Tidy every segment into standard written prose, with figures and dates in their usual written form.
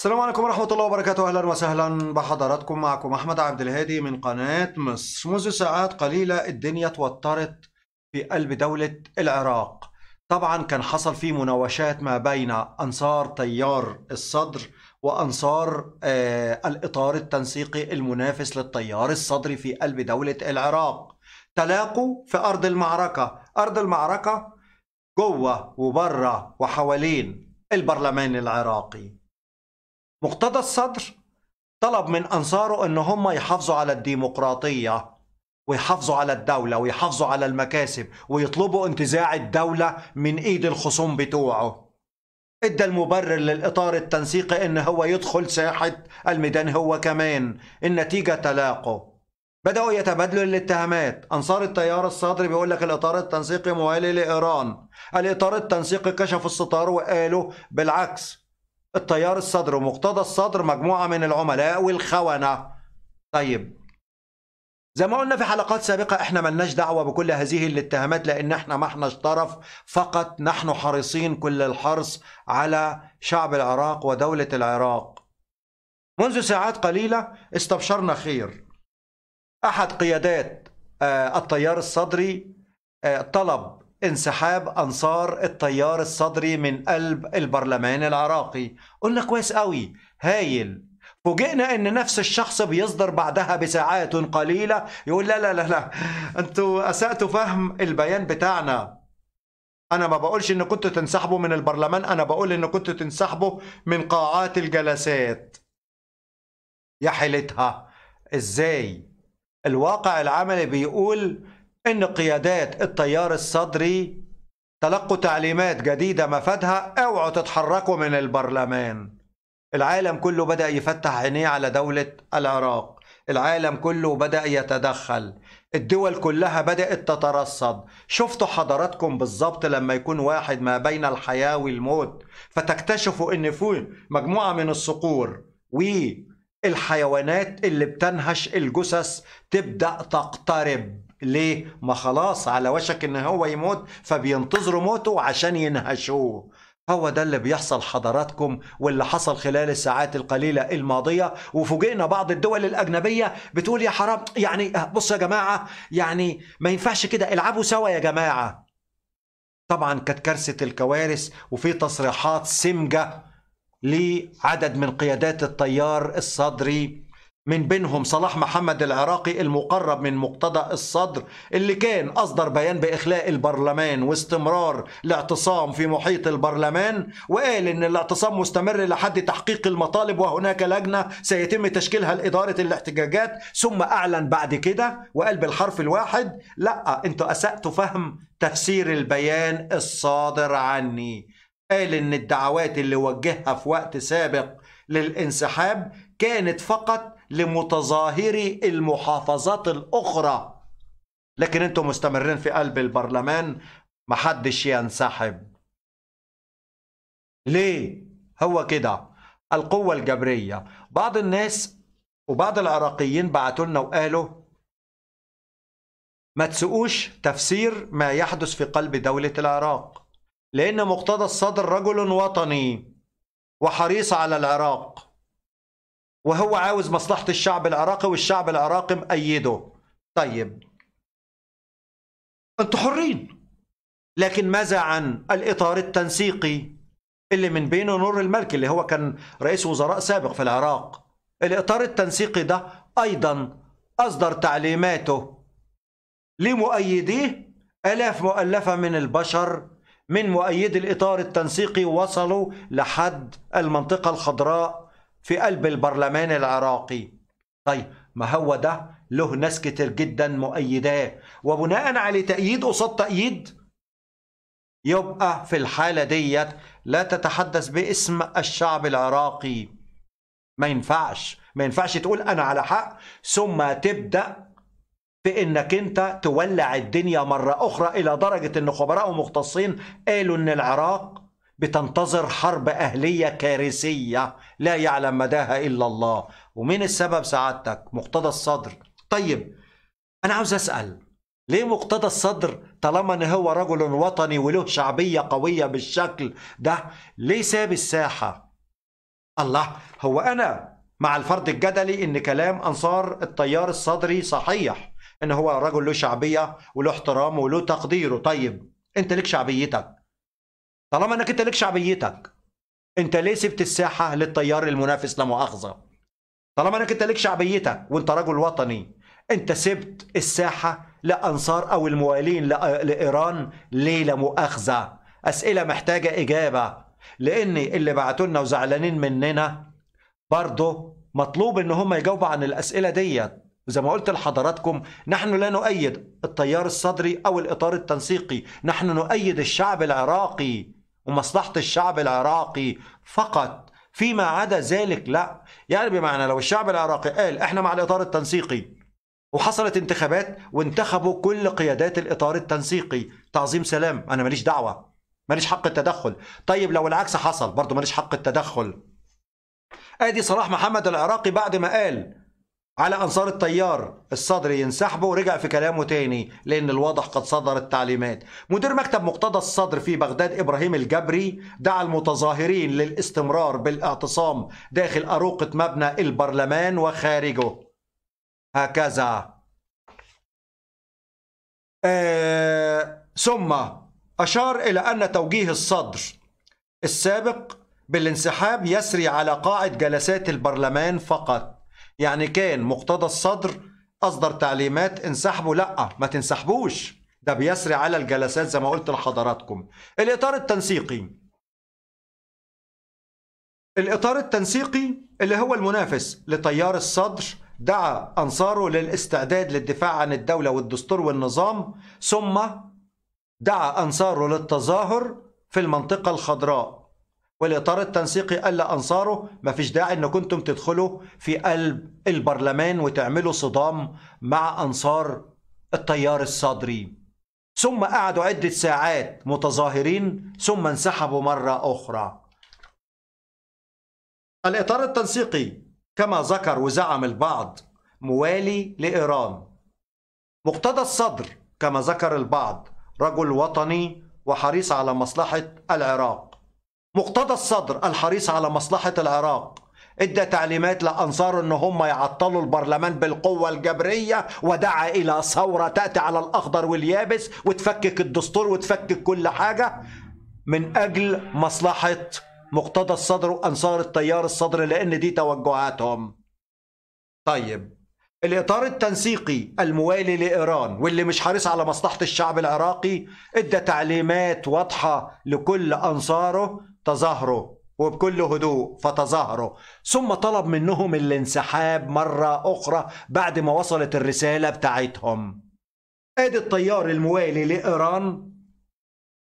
السلام عليكم ورحمة الله وبركاته، أهلا وسهلا بحضراتكم. معكم أحمد عبد الهادي من قناة مصر. منذ ساعات قليلة الدنيا توترت في قلب دولة العراق. طبعا كان حصل في مناوشات ما بين أنصار تيار الصدر وأنصار الإطار التنسيقي المنافس للتيار الصدري في قلب دولة العراق. تلاقوا في أرض المعركة، أرض المعركة جوه وبره وحوالين البرلمان العراقي. مقتدى الصدر طلب من أنصاره إن هم يحافظوا على الديمقراطية ويحافظوا على الدولة ويحافظوا على المكاسب ويطلبوا انتزاع الدولة من إيد الخصوم بتوعه. إدى المبرر للإطار التنسيقي إن هو يدخل ساحة الميدان هو كمان. النتيجة تلاقوا، بدأوا يتبادلوا الاتهامات. أنصار التيار الصدري بيقول لك الإطار التنسيقي موالي لإيران، الإطار التنسيقي كشف الستار وقالوا بالعكس. التيار الصدر ومقتدى الصدر مجموعة من العملاء والخونة. طيب زي ما قلنا في حلقات سابقة، احنا ملناش دعوة بكل هذه الاتهامات لان احنا ما احناش طرف، فقط نحن حريصين كل الحرص على شعب العراق ودولة العراق. منذ ساعات قليلة استبشرنا خير. احد قيادات التيار الصدري طلب انسحاب أنصار التيار الصدري من قلب البرلمان العراقي. قلنا كويس قوي، هايل. فوجئنا ان نفس الشخص بيصدر بعدها بساعات قليلة يقول لا لا لا لا، انتوا اسأتوا فهم البيان بتاعنا. انا ما بقولش ان كنتوا تنسحبوا من البرلمان، انا بقول ان كنتوا تنسحبوا من قاعات الجلسات. يا حيلتها ازاي. الواقع العملي بيقول إن قيادات التيار الصدري تلقوا تعليمات جديدة مفادها اوعوا تتحركوا من البرلمان. العالم كله بدأ يفتح عينيه على دولة العراق، العالم كله بدأ يتدخل، الدول كلها بدأت تترصد. شفتوا حضراتكم بالظبط لما يكون واحد ما بين الحياة والموت فتكتشفوا إن في مجموعة من الصقور والحيوانات اللي بتنهش الجثث تبدأ تقترب. ليه؟ ما خلاص على وشك ان هو يموت فبينتظروا موته عشان ينهشوه. هو ده اللي بيحصل حضراتكم واللي حصل خلال الساعات القليلة الماضية. وفوجئنا بعض الدول الأجنبية بتقول يا حرام، يعني بصوا يا جماعة، يعني ما ينفعش كده، العبوا سوا يا جماعة. طبعا كانت كارثة الكوارث، وفي تصريحات سمجة لعدد من قيادات التيار الصدري، من بينهم صلاح محمد العراقي المقرب من مقتدى الصدر اللي كان أصدر بيان بإخلاء البرلمان واستمرار الاعتصام في محيط البرلمان، وقال إن الاعتصام مستمر لحد تحقيق المطالب وهناك لجنة سيتم تشكيلها لإدارة الاحتجاجات. ثم أعلن بعد كده وقال بالحرف الواحد لأ، أنتوا أسأتوا فهم تفسير البيان الصادر عني. قال إن الدعوات اللي وجهها في وقت سابق للانسحاب كانت فقط لمتظاهري المحافظات الأخرى، لكن أنتم مستمرين في قلب البرلمان، محدش ينسحب. ليه؟ هو كده القوة الجبرية. بعض الناس وبعض العراقيين بعتوا لنا وقالوا ما تسقوش تفسير ما يحدث في قلب دولة العراق، لأن مقتدى الصدر رجل وطني وحريص على العراق، وهو عاوز مصلحة الشعب العراقي والشعب العراقي مأيده. طيب انتوا حرين، لكن ماذا عن الإطار التنسيقي اللي من بينه نور الملك اللي هو كان رئيس وزراء سابق في العراق؟ الإطار التنسيقي ده أيضا أصدر تعليماته لمؤيديه. آلاف مؤلفة من البشر من مؤيدي الإطار التنسيقي وصلوا لحد المنطقة الخضراء في قلب البرلمان العراقي. طيب ما هو ده له ناس كتير جدا مؤيداه، وبناء على تأييد قصاد تأييد يبقى في الحالة ديت لا تتحدث باسم الشعب العراقي. ما ينفعش، ما ينفعش تقول أنا على حق ثم تبدأ في إنك أنت تولع الدنيا مرة أخرى، إلى درجة إن خبراء ومختصين قالوا إن العراق بتنتظر حرب أهلية كارثية لا يعلم مداها إلا الله. ومين السبب سعادتك؟ مقتدى الصدر. طيب أنا عاوز أسأل، ليه مقتدى الصدر طالما إن هو رجل وطني وله شعبية قوية بالشكل ده ليه ساب الساحة؟ الله، هو أنا مع الفرض الجدلي إن كلام أنصار التيار الصدري صحيح، إن هو رجل له شعبية وله احترام وله تقديره. طيب أنت لك شعبيتك، طالما إنك أنت لك شعبيتك أنت ليه سبت الساحة للتيار المنافس لا مؤاخذة؟ طالما إنك أنت لك شعبيتك وأنت رجل وطني، أنت سبت الساحة لأنصار أو الموالين لإيران ليه لا مؤاخذة؟ أسئلة محتاجة إجابة، لأن اللي بعتولنا وزعلانين مننا برضه مطلوب إن هم يجاوبوا عن الأسئلة ديت. وزي ما قلت لحضراتكم، نحن لا نؤيد التيار الصدري أو الإطار التنسيقي، نحن نؤيد الشعب العراقي ومصلحة الشعب العراقي فقط، فيما عدا ذلك لا. يعني بمعنى لو الشعب العراقي قال إحنا مع الإطار التنسيقي وحصلت انتخابات وانتخبوا كل قيادات الإطار التنسيقي، تعظيم سلام، أنا ماليش دعوة، ماليش حق التدخل. طيب لو العكس حصل برضه ماليش حق التدخل. أدي صلاح محمد العراقي بعد ما قال على أنصار التيار الصدري ينسحبوا ورجع في كلامه تاني، لأن الواضح قد صدرت تعليمات. مدير مكتب مقتدى الصدر في بغداد إبراهيم الجبري دعا المتظاهرين للاستمرار بالاعتصام داخل أروقة مبنى البرلمان وخارجه. هكذا. ثم أشار إلى أن توجيه الصدر السابق بالانسحاب يسري على قاعة جلسات البرلمان فقط. يعني كان مقتدى الصدر أصدر تعليمات انسحبوا، لأ ما تنسحبوش، ده بيسري على الجلسات زي ما قلت لحضراتكم. الإطار التنسيقي، الإطار التنسيقي اللي هو المنافس لتيار الصدر دعا أنصاره للاستعداد للدفاع عن الدولة والدستور والنظام، ثم دعا أنصاره للتظاهر في المنطقة الخضراء. والإطار التنسيقي قال لأنصاره مفيش داعي إن كنتم تدخلوا في قلب البرلمان وتعملوا صدام مع أنصار التيار الصدري. ثم قعدوا عدة ساعات متظاهرين ثم انسحبوا مرة أخرى. الإطار التنسيقي كما ذكر وزعم البعض موالي لإيران. مقتدى الصدر كما ذكر البعض رجل وطني وحريص على مصلحة العراق. مقتدى الصدر الحريص على مصلحة العراق ادى تعليمات لأنصاره ان هم يعطلوا البرلمان بالقوة الجبرية، ودعا الى ثورة تأتي على الأخضر واليابس وتفكك الدستور وتفكك كل حاجة من اجل مصلحة مقتدى الصدر وأنصار التيار الصدري، لان دي توجهاتهم. طيب الإطار التنسيقي الموالي لإيران واللي مش حريص على مصلحة الشعب العراقي ادى تعليمات واضحة لكل أنصاره تظاهروا وبكل هدوء فتظاهروا، ثم طلب منهم الانسحاب مرة أخرى بعد ما وصلت الرسالة بتاعتهم. ادي التيار الموالي لإيران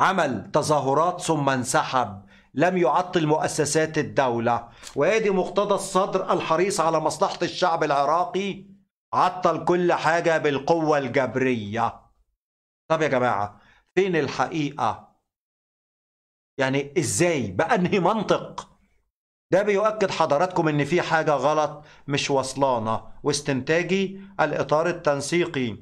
عمل تظاهرات ثم انسحب، لم يعطل مؤسسات الدولة. وادي مقتدى الصدر الحريص على مصلحة الشعب العراقي عطل كل حاجة بالقوة الجبرية. طب يا جماعة فين الحقيقة؟ يعني ازاي؟ بأنهي منطق؟ ده بيؤكد حضراتكم ان في حاجة غلط مش وصلانا. واستنتاجي الإطار التنسيقي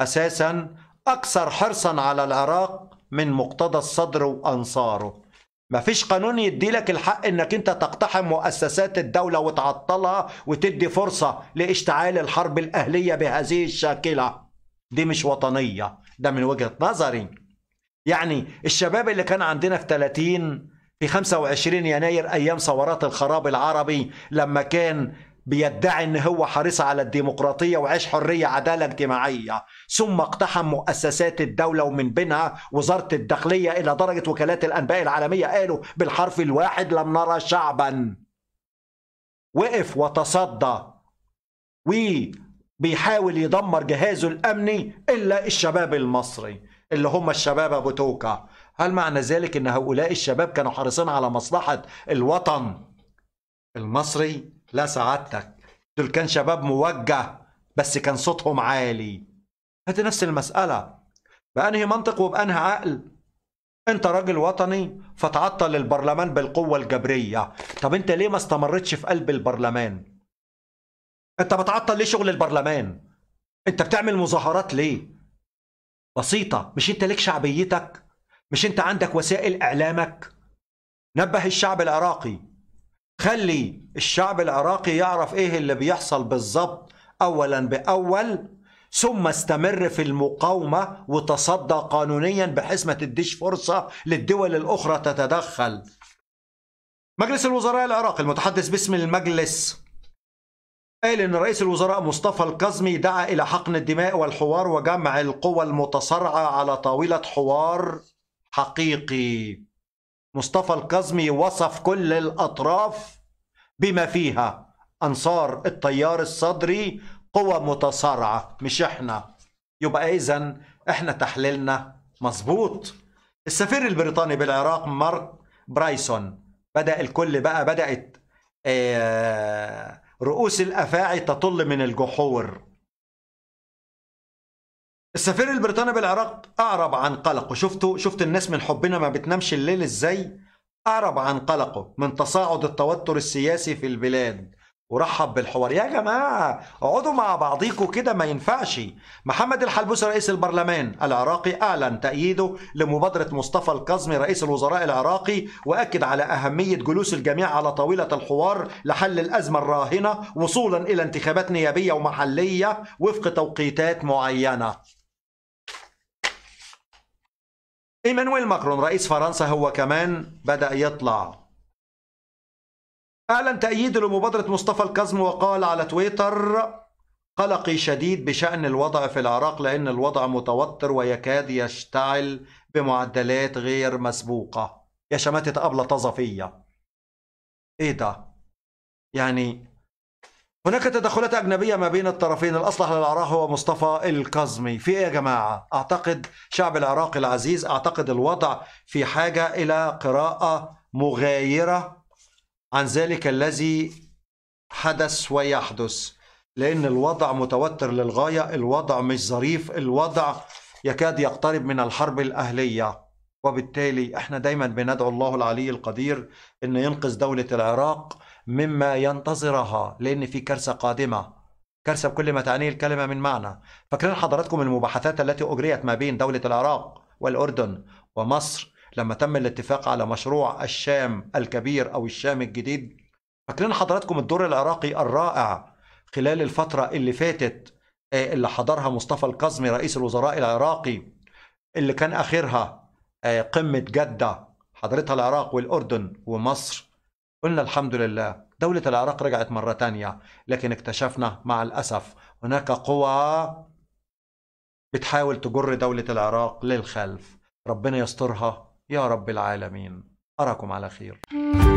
اساسا اكثر حرصا على العراق من مقتدى الصدر وانصاره. مفيش قانون يديلك الحق انك انت تقتحم مؤسسات الدولة وتعطلها وتدي فرصة لاشتعال الحرب الاهلية بهذه الشاكلة. دي مش وطنية، ده من وجهة نظري. يعني الشباب اللي كان عندنا في 30 في 25 يناير ايام ثورات الخراب العربي، لما كان بيدعي ان هو حريص على الديمقراطية وعيش حرية عدالة اجتماعية، ثم اقتحم مؤسسات الدولة ومن بينها وزارة الداخلية، الى درجة وكالات الانباء العالمية قالوا بالحرف الواحد لم نرى شعبا وقف وتصدى وبيحاول يدمر جهازه الامني الا الشباب المصري اللي هم الشباب ابو توكة. هل معنى ذلك ان هؤلاء الشباب كانوا حريصين على مصلحة الوطن المصري؟ لا سعادتك، دول كان شباب موجه بس كان صوتهم عالي. هات نفس المسألة، بأنهي منطق وبأنهي عقل انت راجل وطني فتعطل البرلمان بالقوة الجبرية؟ طب انت ليه ما استمرتش في قلب البرلمان؟ انت بتعطل ليه شغل البرلمان؟ انت بتعمل مظاهرات ليه؟ بسيطة، مش انت ليك شعبيتك؟ مش انت عندك وسائل اعلامك؟ نبه الشعب العراقي خلي الشعب العراقي يعرف ايه اللي بيحصل بالظبط اولا باول، ثم استمر في المقاومة وتصدى قانونيا بحيث ما تديش فرصة للدول الأخرى تتدخل. مجلس الوزراء العراقي المتحدث باسم المجلس قال إن رئيس الوزراء مصطفى الكاظمي دعا إلى حقن الدماء والحوار وجمع القوى المتصارعة على طاولة حوار حقيقي. مصطفى الكاظمي وصف كل الأطراف بما فيها أنصار التيار الصدري قوى متصارعة مش احنا. يبقى اذا احنا تحليلنا مظبوط. السفير البريطاني بالعراق مارك برايسون بدأ الكل بقى بدأت رؤوس الافاعي تطل من الجحور. السفير البريطاني بالعراق اعرب عن قلقه، شفت الناس من حبنا ما بتنامش الليل ازاي، اعرب عن قلقه من تصاعد التوتر السياسي في البلاد ورحب بالحوار. يا جماعة اقعدوا مع بعضيكوا كده ما ينفعش. محمد الحلبوسي رئيس البرلمان العراقي أعلن تأييده لمبادرة مصطفى الكاظمي رئيس الوزراء العراقي، وأكد على أهمية جلوس الجميع على طاولة الحوار لحل الأزمة الراهنة وصولا إلى انتخابات نيابية ومحلية وفق توقيتات معينة. إيمانويل ماكرون رئيس فرنسا هو كمان بدأ يطلع، أعلن تأييده لمبادرة مصطفى الكاظمي وقال على تويتر: قلقي شديد بشأن الوضع في العراق لأن الوضع متوتر ويكاد يشتعل بمعدلات غير مسبوقة. يا شماتة أبلة طزفية. إيه ده؟ يعني هناك تدخلات أجنبية ما بين الطرفين، الأصلح للعراق هو مصطفى الكاظمي. في إيه يا جماعة؟ أعتقد شعب العراق العزيز، أعتقد الوضع في حاجة إلى قراءة مغايرة عن ذلك الذي حدث ويحدث، لأن الوضع متوتر للغاية، الوضع مش ظريف، الوضع يكاد يقترب من الحرب الأهلية، وبالتالي احنا دايما بندعو الله العلي القدير أن ينقذ دولة العراق مما ينتظرها، لأن في كارثة قادمة، كارثة بكل ما تعنيه الكلمة من معنى. فاكرين حضراتكم المباحثات التي أجريت ما بين دولة العراق والأردن ومصر لما تم الاتفاق على مشروع الشام الكبير أو الشام الجديد؟ فاكرين حضراتكم الدور العراقي الرائع خلال الفترة اللي فاتت اللي حضرها مصطفى الكاظمي رئيس الوزراء العراقي، اللي كان آخرها قمة جدة حضرتها العراق والأردن ومصر. قلنا الحمد لله دولة العراق رجعت مرة تانية، لكن اكتشفنا مع الأسف هناك قوى بتحاول تجر دولة العراق للخلف. ربنا يسترها يا رب العالمين. أراكم على خير.